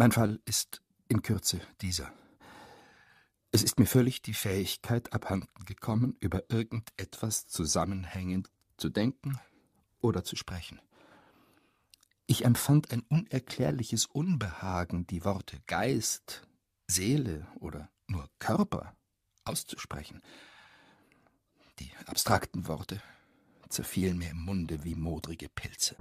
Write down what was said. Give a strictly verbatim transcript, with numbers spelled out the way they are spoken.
Mein Fall ist in Kürze dieser. Es ist mir völlig die Fähigkeit abhanden gekommen, über irgendetwas zusammenhängend zu denken oder zu sprechen. Ich empfand ein unerklärliches Unbehagen, die Worte Geist, Seele oder nur Körper auszusprechen. Die abstrakten Worte zerfielen mir im Munde wie modrige Pilze.